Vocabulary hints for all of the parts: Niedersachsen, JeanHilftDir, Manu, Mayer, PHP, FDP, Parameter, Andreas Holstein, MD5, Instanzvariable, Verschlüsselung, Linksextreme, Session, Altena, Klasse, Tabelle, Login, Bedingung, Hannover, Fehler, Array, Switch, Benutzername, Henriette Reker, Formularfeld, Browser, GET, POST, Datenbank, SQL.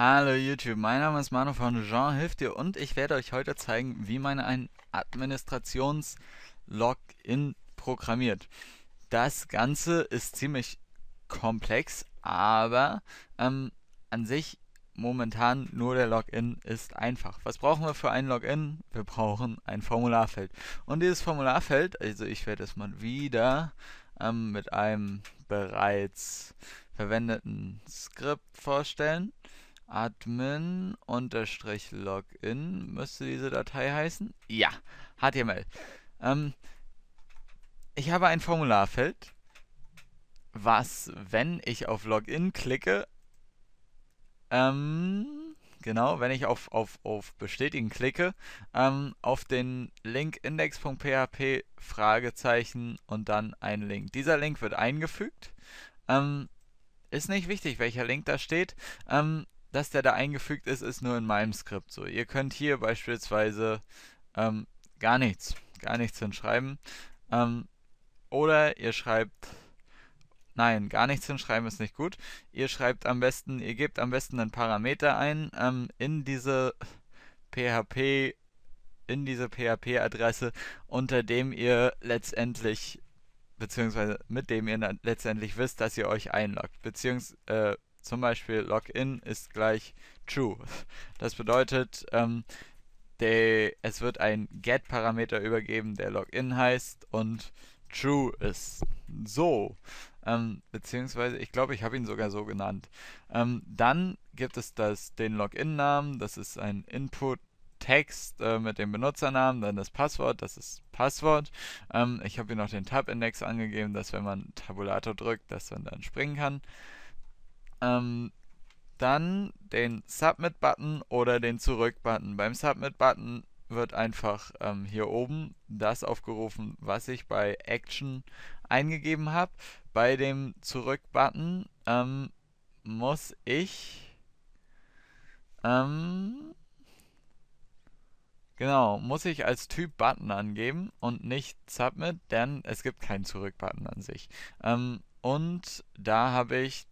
Hallo YouTube, mein Name ist Manu von JeanHilftDir und ich werde euch heute zeigen, wie man ein Administrations-Login programmiert. Das Ganze ist ziemlich komplex, aber an sich momentan nur der Login ist einfach. Was brauchen wir für ein Login? Wir brauchen ein Formularfeld. Und dieses Formularfeld, also ich werde es mal wieder mit einem bereits verwendeten Skript vorstellen. Admin-Login müsste diese Datei heißen. Ja, HTML. Ich habe ein Formularfeld, was, wenn ich auf Login klicke, wenn ich auf Bestätigen klicke, auf den Link index.php Fragezeichen und dann ein Link. Dieser Link wird eingefügt. Ist nicht wichtig, welcher Link da steht. Dass der da eingefügt ist, ist nur in meinem Skript so. Ihr könnt hier beispielsweise gar nichts hinschreiben. Oder ihr schreibt, nein, gar nichts hinschreiben ist nicht gut. Ihr schreibt am besten, ihr gebt am besten einen Parameter ein in diese PHP-Adresse, unter dem ihr letztendlich, beziehungsweise mit dem ihr letztendlich wisst, dass ihr euch einloggt, beziehungsweise zum Beispiel Login ist gleich True. Das bedeutet, es wird ein GET-Parameter übergeben, der Login heißt und True ist. So, beziehungsweise, ich glaube, ich habe ihn sogar so genannt. Dann gibt es den Login-Namen, das ist ein Input-Text mit dem Benutzernamen, dann das Passwort, das ist Passwort. Ich habe hier noch den Tab-Index angegeben, dass wenn man Tabulator drückt, dass man dann springen kann. Dann den Submit-Button oder den Zurück-Button. Beim Submit-Button wird einfach hier oben das aufgerufen, was ich bei Action eingegeben habe. Bei dem Zurück-Button muss ich als Typ Button angeben und nicht Submit, denn es gibt keinen Zurück-Button an sich. Und da habe ich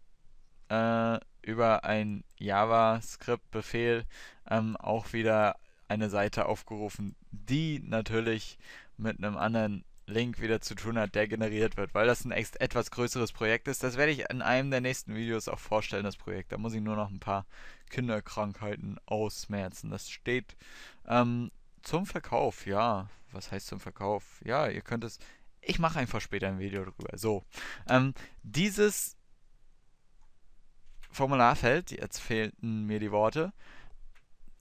über einen JavaScript-Befehl auch wieder eine Seite aufgerufen, die natürlich mit einem anderen Link wieder zu tun hat, der generiert wird, weil das ein etwas größeres Projekt ist. Das werde ich in einem der nächsten Videos auch vorstellen, das Projekt. Da muss ich nur noch ein paar Kinderkrankheiten ausmerzen. Das steht zum Verkauf, ja. Was heißt zum Verkauf? Ja, ihr könnt es... Ich mache einfach später ein Video drüber. So, dieses Formularfeld, jetzt fehlten mir die Worte,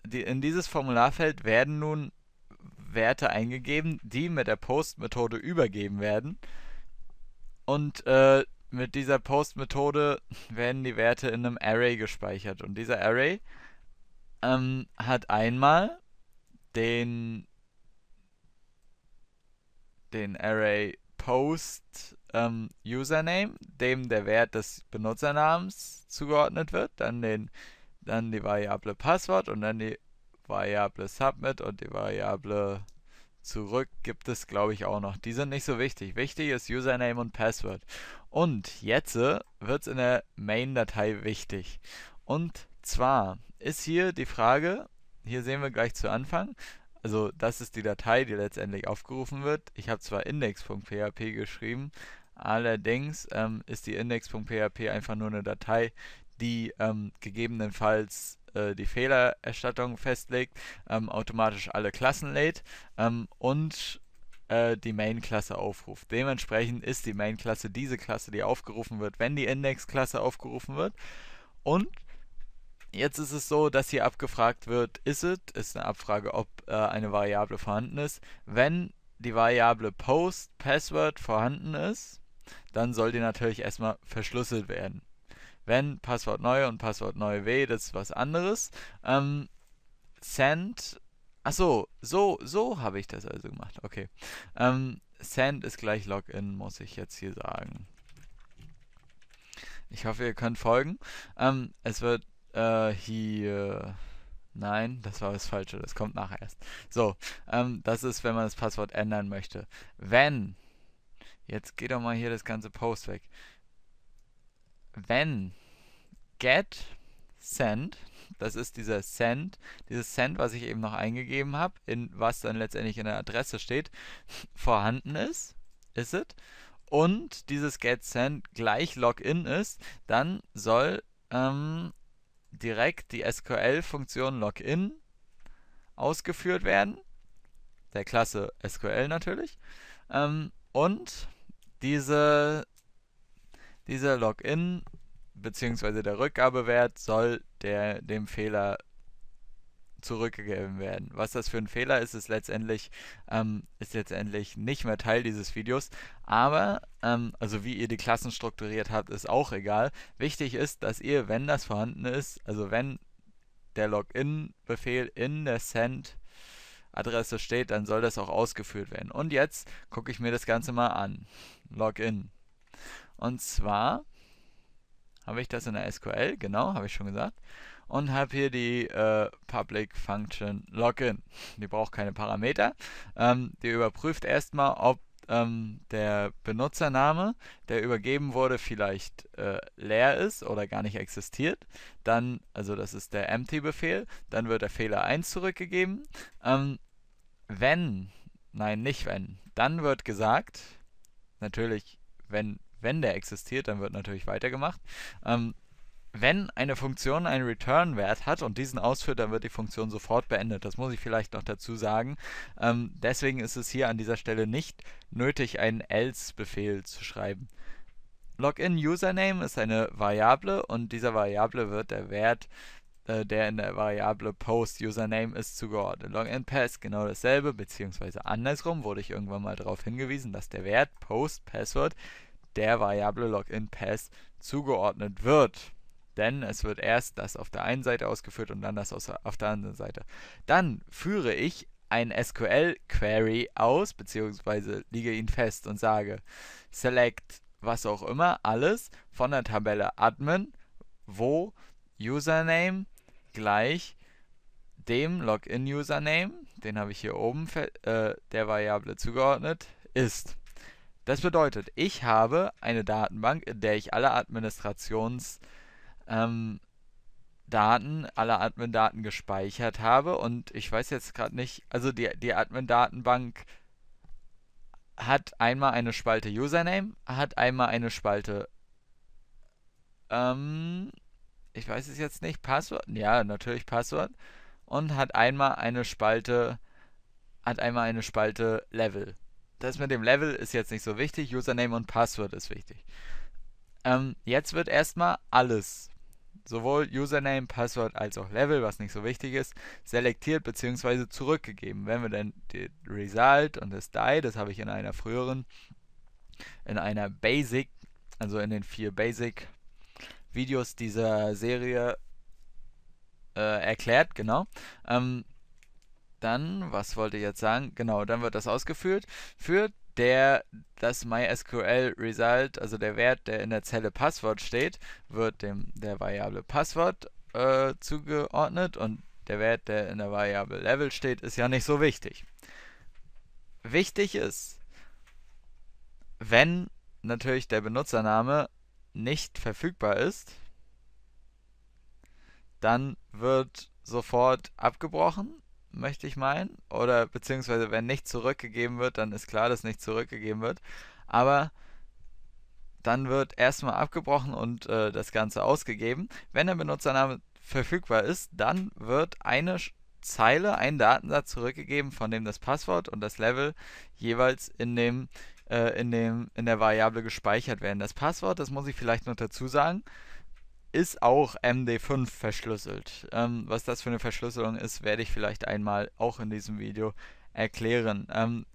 in dieses Formularfeld werden nun Werte eingegeben, die mit der POST-Methode übergeben werden. Und mit dieser POST-Methode werden die Werte in einem Array gespeichert. Und dieser Array hat einmal den Array POST Username, dem der Wert des Benutzernamens zugeordnet wird, dann die Variable Passwort und dann die Variable Submit und die Variable Zurück gibt es, glaube ich, auch noch. Die sind nicht so wichtig. Wichtig ist Username und Passwort. Und jetzt wird es in der Main-Datei wichtig. Und zwar ist hier die Frage, hier sehen wir gleich zu Anfang, also das ist die Datei, die letztendlich aufgerufen wird. Ich habe zwar index.php geschrieben, allerdings ist die index.php einfach nur eine Datei, die gegebenenfalls die Fehlererstattung festlegt, automatisch alle Klassen lädt und die Main-Klasse aufruft. Dementsprechend ist die Main-Klasse diese Klasse, die aufgerufen wird, wenn die Index-Klasse aufgerufen wird. Und jetzt ist es so, dass hier abgefragt wird, ist eine Abfrage, ob eine Variable vorhanden ist. Wenn die Variable Post, Passwort vorhanden ist, dann soll die natürlich erstmal verschlüsselt werden. Wenn Passwort neu und Passwort neu w, das ist was anderes. Send, achso, so habe ich das also gemacht, okay. Send ist gleich Login, muss ich jetzt hier sagen. Ich hoffe, ihr könnt folgen. Es wird hier, nein, das war das Falsche, das kommt nachher erst. So, das ist, wenn man das Passwort ändern möchte. Wenn, jetzt geht doch mal hier das ganze Post weg. Wenn get send Das ist dieser Send. Dieses Send, was ich eben noch eingegeben habe, in was dann letztendlich in der Adresse steht, vorhanden ist es. Und dieses GetSend gleich Login ist, dann soll direkt die SQL-Funktion Login ausgeführt werden, der Klasse SQL natürlich, und dieser Login bzw. der Rückgabewert soll dem Fehler zurückgegeben werden. Was das für ein Fehler ist, ist letztendlich nicht mehr Teil dieses Videos, aber also wie ihr die Klassen strukturiert habt, ist auch egal. Wichtig ist, dass ihr, wenn das vorhanden ist, also wenn der Login-Befehl in der Send-Adresse steht, dann soll das auch ausgeführt werden. Und jetzt gucke ich mir das Ganze mal an. Login. Und zwar habe ich das in der SQL, genau, habe ich schon gesagt. Und habe hier die Public Function Login. Die braucht keine Parameter. Die überprüft erstmal, ob der Benutzername, der übergeben wurde, vielleicht leer ist oder gar nicht existiert. Dann, also das ist der Empty-Befehl, dann wird der Fehler 1 zurückgegeben. Dann wird gesagt, natürlich, wenn der existiert, dann wird natürlich weitergemacht. Wenn eine Funktion einen Return-Wert hat und diesen ausführt, dann wird die Funktion sofort beendet. Das muss ich vielleicht noch dazu sagen. Deswegen ist es hier an dieser Stelle nicht nötig, einen Else-Befehl zu schreiben. Login-Username ist eine Variable und dieser Variable wird der Wert, der in der Variable Post-Username ist, zugeordnet. Login-Pass genau dasselbe, beziehungsweise andersrum wurde ich irgendwann mal darauf hingewiesen, dass der Wert Post-Passwort der Variable Login-Pass zugeordnet wird. Denn es wird erst das auf der einen Seite ausgeführt und dann das auf der anderen Seite. Dann führe ich ein SQL-Query aus, beziehungsweise lege ihn fest und sage select was auch immer, alles von der Tabelle Admin, wo Username gleich dem Login-Username, den habe ich hier oben der Variable zugeordnet, ist. Das bedeutet, ich habe eine Datenbank, in der ich alle Admin-Daten gespeichert habe, und ich weiß jetzt gerade nicht, also die Admin-Datenbank hat einmal eine Spalte Username, hat einmal eine Spalte ich weiß es jetzt nicht, Passwort, ja natürlich Passwort, und hat einmal eine Spalte Level. Das mit dem Level ist jetzt nicht so wichtig, Username und Passwort ist wichtig. Jetzt wird erstmal alles, sowohl Username, Passwort als auch Level, was nicht so wichtig ist, selektiert bzw. zurückgegeben. Wenn wir dann den Result und das Die, das habe ich in einer früheren, in einer Basic, also in den 4 Basic Videos dieser Serie erklärt, genau. Dann, was wollte ich jetzt sagen? Genau, dann wird das ausgeführt. Für das MySQL Result, also der Wert, der in der Zelle Passwort steht, wird der Variable Passwort zugeordnet, und der Wert, der in der Variable Level steht, ist ja nicht so wichtig. Wichtig ist, wenn natürlich der Benutzername nicht verfügbar ist, dann wird sofort abgebrochen, möchte ich meinen, oder beziehungsweise wenn nicht zurückgegeben wird, dann ist klar, dass nicht zurückgegeben wird, aber dann wird erstmal abgebrochen und das Ganze ausgegeben. Wenn der Benutzername verfügbar ist, dann wird eine Zeile, ein Datensatz zurückgegeben, von dem das Passwort und das Level jeweils in der Variable gespeichert werden. Das Passwort, das muss ich vielleicht noch dazu sagen, ist auch MD5 verschlüsselt. Was das für eine Verschlüsselung ist, werde ich vielleicht einmal auch in diesem Video erklären.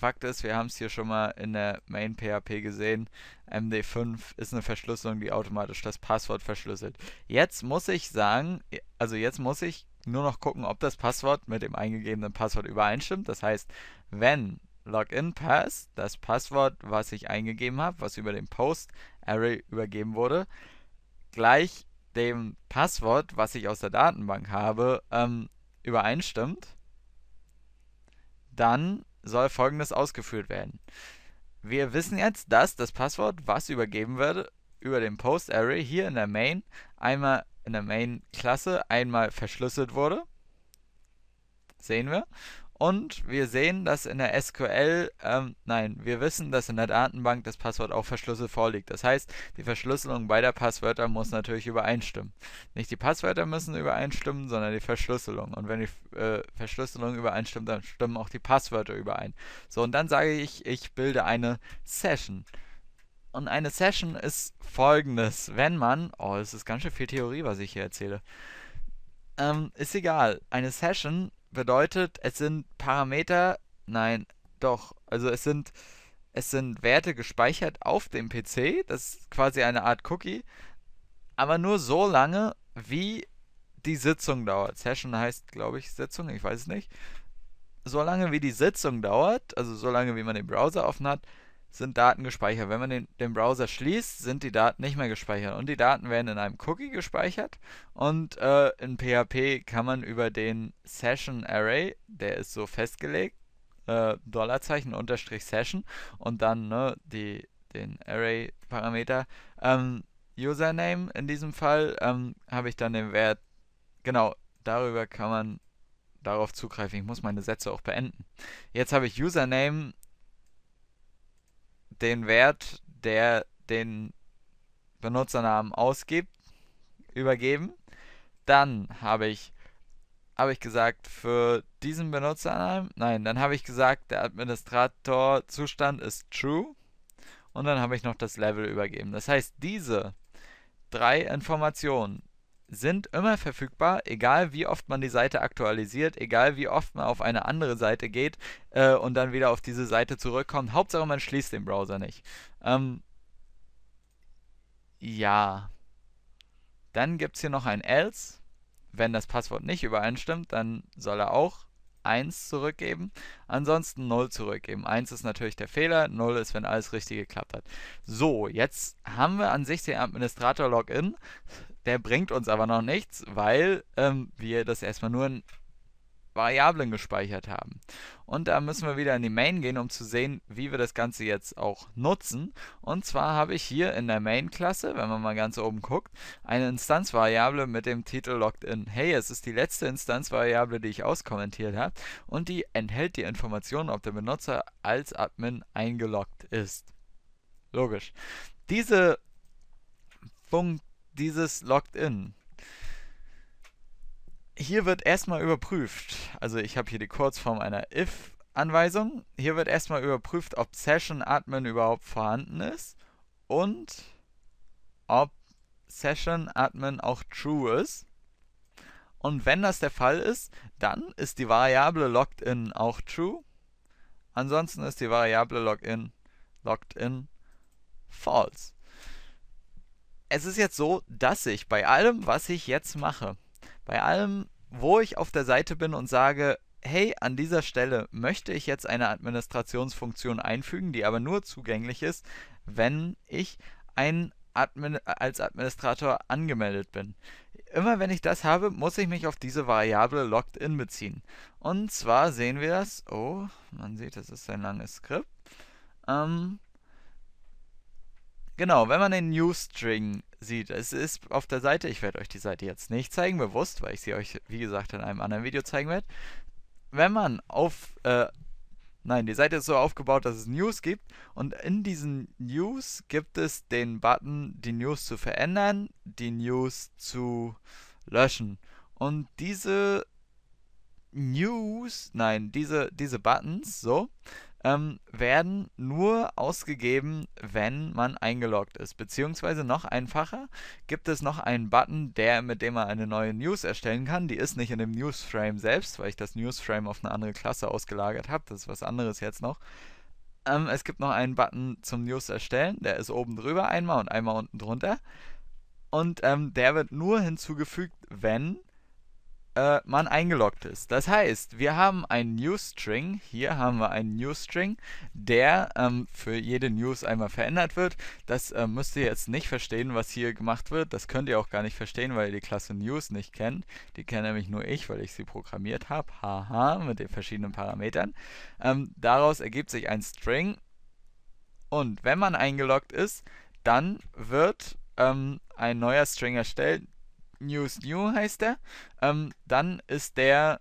Fakt ist, wir haben es hier schon mal in der Main PHP gesehen, MD5 ist eine Verschlüsselung, die automatisch das Passwort verschlüsselt. Jetzt muss ich sagen, also jetzt muss ich nur noch gucken, ob das Passwort mit dem eingegebenen Passwort übereinstimmt. Das heißt, wenn LoginPass, das Passwort, was ich eingegeben habe, was über den Post-Array übergeben wurde, gleich dem Passwort, was ich aus der Datenbank habe, übereinstimmt, dann soll Folgendes ausgeführt werden. Wir wissen jetzt, dass das Passwort, was übergeben wird, über den Post-Array hier in der Main einmal in der Main-Klasse einmal verschlüsselt wurde. Sehen wir. Und wir sehen, dass in der SQL, wir wissen, dass in der Datenbank das Passwort auch verschlüsselt vorliegt. Das heißt, die Verschlüsselung beider Passwörter muss natürlich übereinstimmen. Nicht die Passwörter müssen übereinstimmen, sondern die Verschlüsselung. Und wenn die Verschlüsselung übereinstimmt, dann stimmen auch die Passwörter überein. So, und dann sage ich, ich bilde eine Session. Und eine Session ist folgendes. Wenn man, oh, es ist ganz schön viel Theorie, was ich hier erzähle. Ist egal. Eine Session bedeutet, es sind Parameter, es sind Werte gespeichert auf dem PC, das ist quasi eine Art Cookie, aber nur so lange, wie die Sitzung dauert. Session heißt, glaube ich, Sitzung, ich weiß es nicht. So lange, wie die Sitzung dauert, also so lange, wie man den Browser offen hat, sind Daten gespeichert. Wenn man den Browser schließt, sind die Daten nicht mehr gespeichert. Und die Daten werden in einem Cookie gespeichert. Und in PHP kann man über den Session Array, der ist so festgelegt, $_Session und dann den Array Parameter Username in diesem Fall habe ich dann den Wert, genau, darüber kann man darauf zugreifen. Ich muss meine Sätze auch beenden. Jetzt habe ich Username, den Wert, der den Benutzernamen ausgibt, übergeben. Dann habe ich gesagt, für diesen Benutzernamen, dann habe ich gesagt, der Administratorzustand ist true und dann habe ich noch das Level übergeben. Das heißt, diese drei Informationen sind immer verfügbar, egal wie oft man die Seite aktualisiert, egal wie oft man auf eine andere Seite geht und dann wieder auf diese Seite zurückkommt. Hauptsache man schließt den Browser nicht. Ja. Dann gibt es hier noch ein Else. Wenn das Passwort nicht übereinstimmt, dann soll er auch 1 zurückgeben, ansonsten 0 zurückgeben. 1 ist natürlich der Fehler, 0 ist, wenn alles richtig geklappt hat. So, jetzt haben wir an sich den Administrator-Login. Der bringt uns aber noch nichts, weil wir das erstmal nur in Variablen gespeichert haben. Und da müssen wir wieder in die Main gehen, um zu sehen, wie wir das Ganze jetzt auch nutzen. Und zwar habe ich hier in der Main-Klasse, wenn man mal ganz oben guckt, eine Instanzvariable mit dem Titel Login. Hey, es ist die letzte Instanzvariable, die ich auskommentiert habe. Und die enthält die Information, ob der Benutzer als Admin eingeloggt ist. Logisch. Dieses Login. Hier wird erstmal überprüft, also ich habe hier die Kurzform einer if-Anweisung, hier wird erstmal überprüft, ob Session Admin überhaupt vorhanden ist und ob Session Admin auch true ist. Und wenn das der Fall ist, dann ist die Variable Login auch true, ansonsten ist die Variable Login false. Es ist jetzt so, dass ich bei allem, was ich jetzt mache, bei allem, wo ich auf der Seite bin und sage, hey, an dieser Stelle möchte ich jetzt eine Administrationsfunktion einfügen, die aber nur zugänglich ist, wenn ich als Administrator angemeldet bin. Immer wenn ich das habe, muss ich mich auf diese Variable Logged-in beziehen. Und zwar sehen wir das, oh, man sieht, das ist ein langes Skript, genau, wenn man den Newsstring sieht, es ist auf der Seite, ich werde euch die Seite jetzt nicht zeigen, bewusst, weil ich sie euch, wie gesagt, in einem anderen Video zeigen werde. Wenn man auf, die Seite ist so aufgebaut, dass es News gibt und in diesen News gibt es den Button, die News zu verändern, die News zu löschen. Und diese News, diese Buttons, so, werden nur ausgegeben, wenn man eingeloggt ist. Beziehungsweise noch einfacher, gibt es noch einen Button, mit dem man eine neue News erstellen kann. Die ist nicht in dem Newsframe selbst, weil ich das Newsframe auf eine andere Klasse ausgelagert habe. Das ist was anderes jetzt noch. Es gibt noch einen Button zum News erstellen. Der ist oben drüber einmal und einmal unten drunter. Und der wird nur hinzugefügt, wenn man eingeloggt ist. Das heißt, wir haben einen Newsstring, hier haben wir einen Newsstring, der für jede News einmal verändert wird. Das müsst ihr jetzt nicht verstehen, was hier gemacht wird. Das könnt ihr auch gar nicht verstehen, weil ihr die Klasse News nicht kennt. Die kenne nämlich nur ich, weil ich sie programmiert habe. Haha, mit den verschiedenen Parametern. Daraus ergibt sich ein String und wenn man eingeloggt ist, dann wird ein neuer String erstellt, News New heißt der. Dann ist der,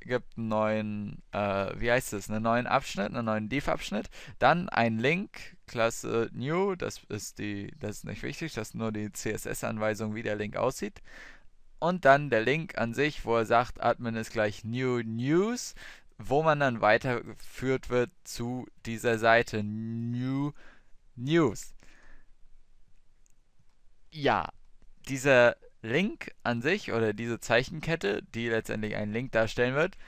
gibt einen neuen, wie heißt es, einen neuen Abschnitt, einen neuen Div-Abschnitt. Dann ein Link, Klasse New, das ist nicht wichtig, das ist nur die CSS-Anweisung, wie der Link aussieht. Und dann der Link an sich, wo er sagt, Admin ist gleich New News, wo man dann weitergeführt wird zu dieser Seite New News. Ja, dieser Link an sich oder diese Zeichenkette, die letztendlich einen Link darstellen wird,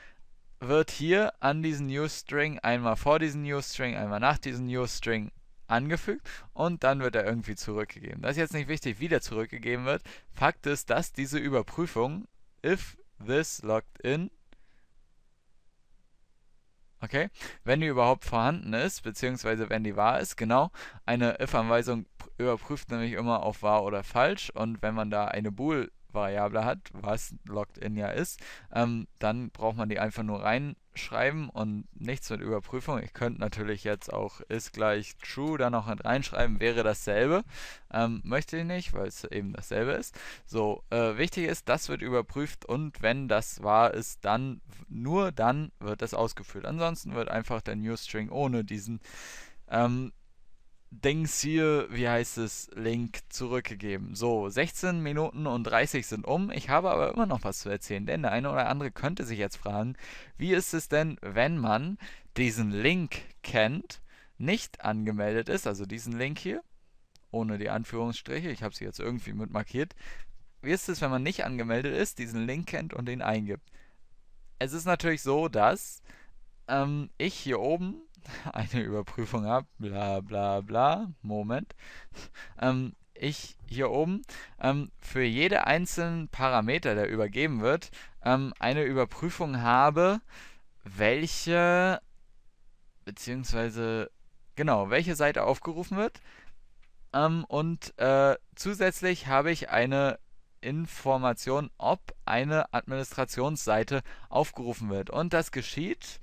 wird hier an diesen Newsstring, einmal vor diesem Newsstring, einmal nach diesem Newsstring angefügt und dann wird er irgendwie zurückgegeben. Das ist jetzt nicht wichtig, wie der zurückgegeben wird. Fakt ist, dass diese Überprüfung, if this logged in, okay, wenn die überhaupt vorhanden ist, beziehungsweise wenn die wahr ist, genau, eine if-Anweisung überprüft nämlich immer auf wahr oder falsch und wenn man da eine Bool-Variable hat, was logged in ja ist, dann braucht man die einfach nur reinschreiben und nichts mit Überprüfung. Ich könnte natürlich jetzt auch ist gleich true da noch mit reinschreiben, wäre dasselbe. Möchte ich nicht, weil es eben dasselbe ist. So, wichtig ist, das wird überprüft und wenn das wahr ist, dann, nur dann wird das ausgeführt. Ansonsten wird einfach der Newsstring ohne diesen Dings hier, wie heißt es, Link zurückgegeben. So, 16 Minuten und 30 sind um. Ich habe aber immer noch was zu erzählen, denn der eine oder andere könnte sich jetzt fragen, wie ist es denn, wenn man diesen Link kennt, nicht angemeldet ist, also diesen Link hier, ohne die Anführungsstriche, ich habe sie jetzt irgendwie mit markiert. Wie ist es, wenn man nicht angemeldet ist, diesen Link kennt und den eingibt? Es ist natürlich so, dass ich hier oben eine Überprüfung ab, bla bla bla, Moment, ich hier oben für jede einzelnen Parameter, der übergeben wird, eine Überprüfung habe, welche, beziehungsweise, genau, welche Seite aufgerufen wird und zusätzlich habe ich eine Information, ob eine Administrationsseite aufgerufen wird und das geschieht,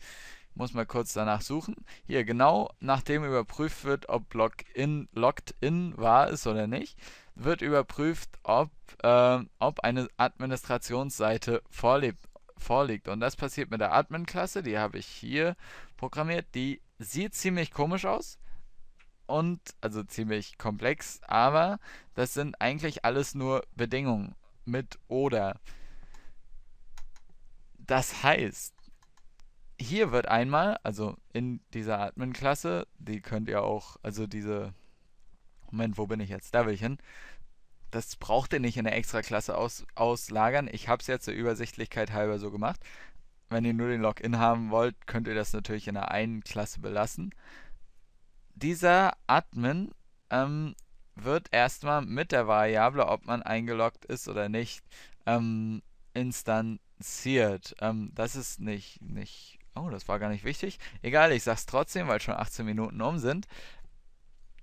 muss mal kurz danach suchen. Hier genau, nachdem überprüft wird, ob Login logged in wahr ist oder nicht, wird überprüft, ob eine Administrationsseite vorliegt. Und das passiert mit der Admin-Klasse, die habe ich hier programmiert. Die sieht ziemlich komisch aus und also ziemlich komplex, aber das sind eigentlich alles nur Bedingungen mit oder. Das heißt, hier wird einmal, also in dieser Admin-Klasse, die könnt ihr auch, also diese, Moment, wo bin ich jetzt? Da will ich hin. Das braucht ihr nicht in der Extra-Klasse auslagern. Ich habe es jetzt der Übersichtlichkeit halber so gemacht. Wenn ihr nur den Login haben wollt, könnt ihr das natürlich in der einen Klasse belassen. Dieser Admin wird erstmal mit der Variable, ob man eingeloggt ist oder nicht, instanziert. Das ist nicht oh, das war gar nicht wichtig. Egal, ich sag's trotzdem, weil schon 18 Minuten um sind.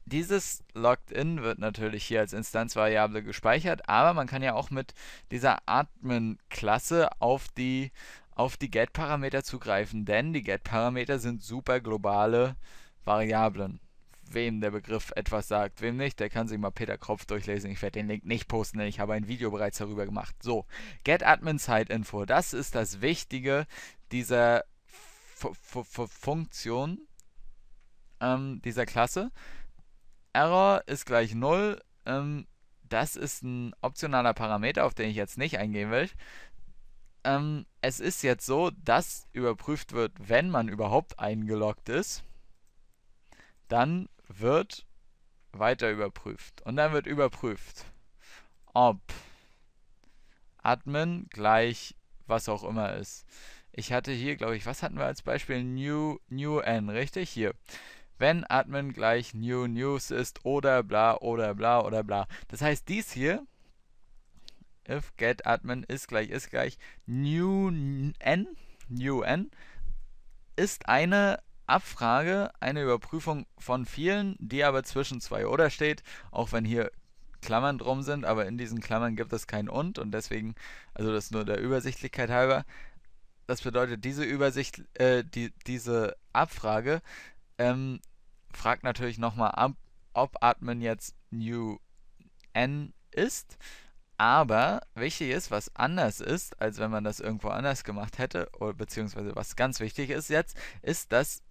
Dieses Logged-In wird natürlich hier als Instanzvariable gespeichert, aber man kann ja auch mit dieser Admin-Klasse auf die GET-Parameter zugreifen, denn die GET-Parameter sind super globale Variablen. Wem der Begriff etwas sagt, wem nicht, der kann sich mal Peter Kropf durchlesen. Ich werde den Link nicht posten, denn ich habe ein Video bereits darüber gemacht. So, Get Admin Site Info, das ist das Wichtige dieser Funktion, dieser Klasse. Error ist gleich 0, das ist ein optionaler Parameter, auf den ich jetzt nicht eingehen will. Es ist jetzt so, dass überprüft wird, wenn man überhaupt eingeloggt ist. Dann wird weiter überprüft. Und dann wird überprüft, ob Admin gleich was auch immer ist. Ich hatte hier, glaube ich, was hatten wir als Beispiel? New N, richtig? Hier. Wenn Admin gleich New News ist oder bla oder bla oder bla. Das heißt, dies hier, if get Admin ist gleich New N, ist eine Abfrage, eine Überprüfung von vielen, die aber zwischen zwei oder steht, auch wenn hier Klammern drum sind, aber in diesen Klammern gibt es kein und deswegen, also das nur der Übersichtlichkeit halber. Das bedeutet, diese Abfrage fragt natürlich nochmal ab, ob Admin jetzt New N ist, Aber wichtig ist, was anders ist, als wenn man das irgendwo anders gemacht hätte, oder beziehungsweise was ganz wichtig ist jetzt, ist, dass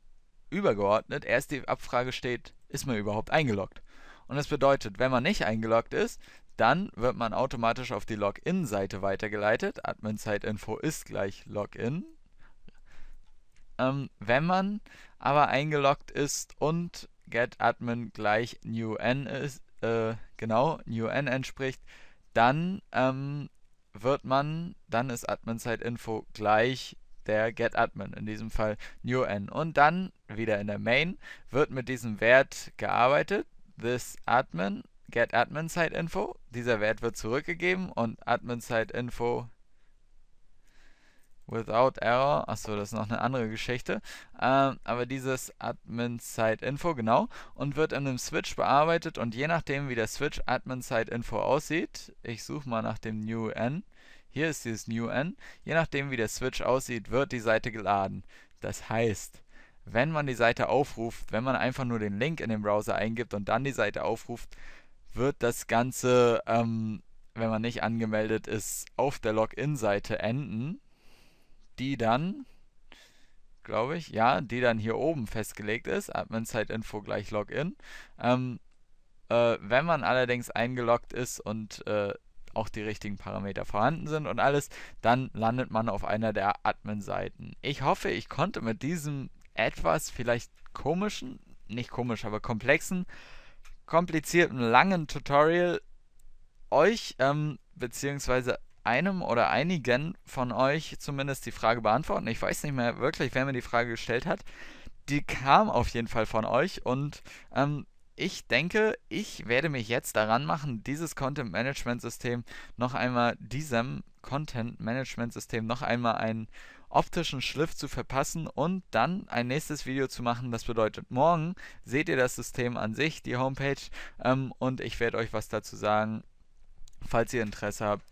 übergeordnet erst die Abfrage steht, ist man überhaupt eingeloggt? Und das bedeutet, wenn man nicht eingeloggt ist, dann wird man automatisch auf die Login-Seite weitergeleitet. Admin-Zeitinfo ist gleich Login. Wenn man aber eingeloggt ist und getAdmin gleich newn ist, newn entspricht, dann dann ist Admin-Zeitinfo gleich der getAdmin, in diesem Fall newn. Und dann wieder in der Main wird mit diesem Wert gearbeitet, thisAdmin, getAdmin-Zeitinfo. Dieser Wert wird zurückgegeben und Admin-Zeitinfo without error, achso, das ist noch eine andere Geschichte, aber dieses Admin-Site-Info, genau, und wird in einem Switch bearbeitet, und je nachdem, wie der Switch Admin-Site-Info aussieht, ich suche mal nach dem newn, hier ist dieses newn, je nachdem, wie der Switch aussieht, wird die Seite geladen. Das heißt, wenn man die Seite aufruft, wenn man einfach nur den Link in den Browser eingibt und dann die Seite aufruft, wird das Ganze, wenn man nicht angemeldet ist, auf der Login-Seite enden, die dann, glaube ich, ja, die dann hier oben festgelegt ist, Admin-Zeitinfo gleich Login. Wenn man allerdings eingeloggt ist und auch die richtigen Parameter vorhanden sind und alles, dann landet man auf einer der Admin-Seiten. Ich hoffe, ich konnte mit diesem etwas vielleicht komischen, nicht komisch, aber komplexen, komplizierten, langen Tutorial euch, beziehungsweise einem oder einigen von euch zumindest die Frage beantworten. Ich weiß nicht mehr wirklich, wer mir die Frage gestellt hat. Die kam auf jeden Fall von euch, und ich denke, ich werde mich jetzt daran machen, dieses Content-Management-System noch einmal, einen optischen Schliff zu verpassen und dann ein nächstes Video zu machen. Das bedeutet, morgen seht ihr das System an sich, die Homepage, und ich werde euch was dazu sagen, falls ihr Interesse habt.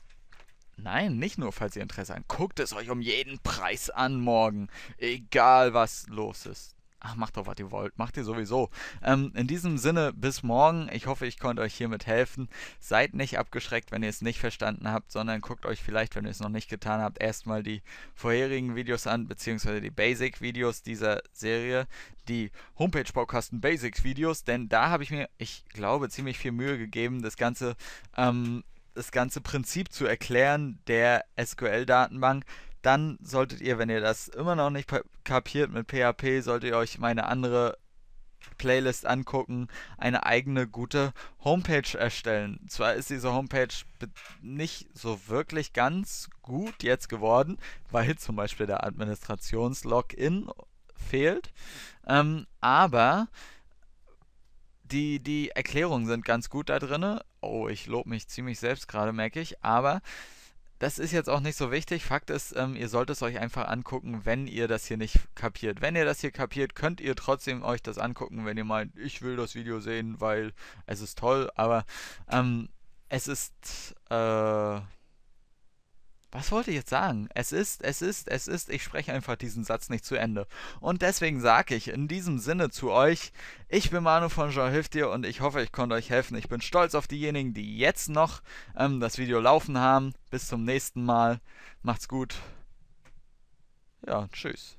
Nein, nicht nur, falls ihr Interesse habt. Guckt es euch um jeden Preis an morgen. Egal, was los ist. Ach, macht doch, was ihr wollt. Macht ihr sowieso. In diesem Sinne, bis morgen. Ich hoffe, ich konnte euch hiermit helfen. Seid nicht abgeschreckt, wenn ihr es nicht verstanden habt, sondern guckt euch vielleicht, wenn ihr es noch nicht getan habt, erstmal die vorherigen Videos an, beziehungsweise die Basic-Videos dieser Serie, die Homepage-Baukasten-Basics-Videos, denn da habe ich mir, ich glaube, ziemlich viel Mühe gegeben, das ganze Prinzip zu erklären der SQL-Datenbank. Dann solltet ihr, wenn ihr das immer noch nicht kapiert mit PHP, solltet ihr euch meine andere Playlist angucken, eine eigene gute Homepage erstellen. Zwar ist diese Homepage nicht so wirklich ganz gut jetzt geworden, weil zum Beispiel der Administrations-Login fehlt, aber die Erklärungen sind ganz gut da drin. Oh, ich lobe mich ziemlich selbst gerade, merke ich. Aber das ist jetzt auch nicht so wichtig. Fakt ist, ihr sollt es euch einfach angucken, wenn ihr das hier nicht kapiert. Wenn ihr das hier kapiert, könnt ihr trotzdem euch das angucken, wenn ihr meint, ich will das Video sehen, weil es ist toll. Aber es ist... was wollte ich jetzt sagen? Ich spreche einfach diesen Satz nicht zu Ende. Und deswegen sage ich in diesem Sinne zu euch, ich bin Manu von JeanHilftDir und ich hoffe, ich konnte euch helfen. Ich bin stolz auf diejenigen, die jetzt noch das Video laufen haben. Bis zum nächsten Mal. Macht's gut. Ja, tschüss.